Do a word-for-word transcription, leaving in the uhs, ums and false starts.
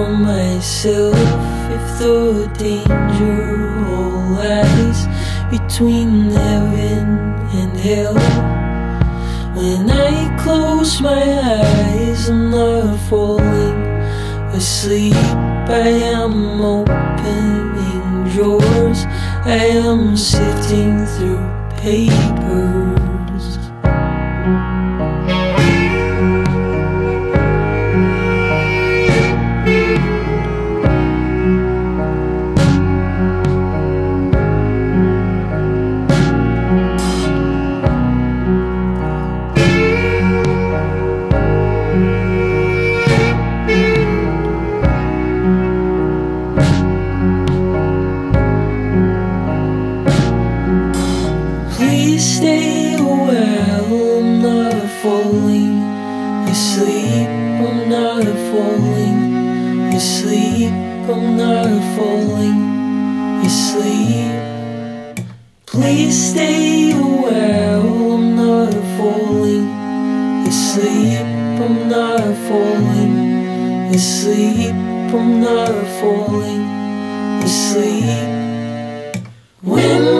for myself. If there were danger or lies between heaven and hell, when I close my eyes, I'm not falling asleep. I am opening drawers, I am sifting through papers. Stay a while, I'm not falling asleep, I'm not falling asleep, I'm not falling asleep. Please stay a while, I'm not falling asleep, I'm not falling asleep, I'm not falling asleep. When